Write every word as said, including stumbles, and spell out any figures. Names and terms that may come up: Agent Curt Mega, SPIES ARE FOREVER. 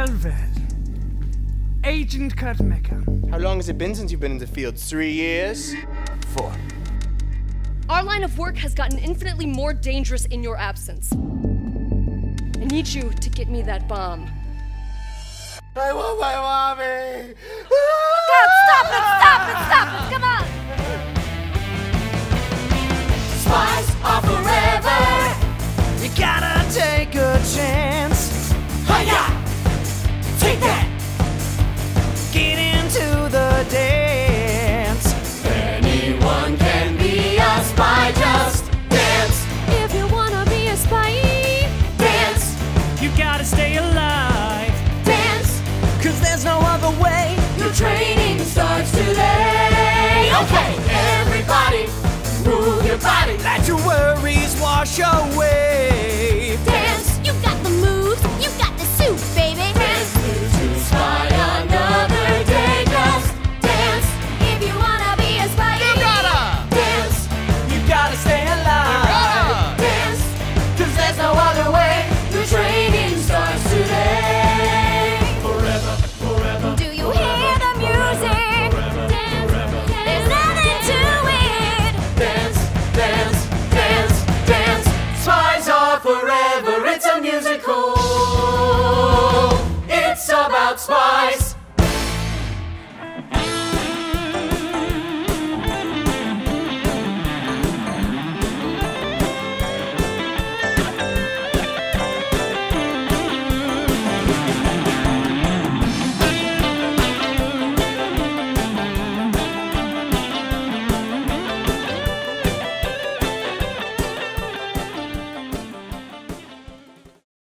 Well, well. Agent Curt Mega. How long has it been since you've been in the field? Three years? Four. Our line of work has gotten infinitely more dangerous in your absence. I need you to get me that bomb. I want my mommy! God, stop it! Stop it! Stop it! Come on! Spies are forever. You gotta take a chance. Hiya! Take that! Get into the dance. Anyone can be a spy. Just dance. If you wanna be a spy, dance. You gotta stay alive. Dance. 'Cause there's no other way. Your training starts today. Okay, everybody, move your body. Let your worries wash away. Dance, you got the moves, you got the suit, baby. Dance, dance to spy another day. Just dance if you wanna be a spy. You gotta dance. You gotta stay alive. You gotta dance, 'cause there's no other way. Your training starts today. Forever, forever. Do you forever. Hear? Forever, it's a musical. It's about spies.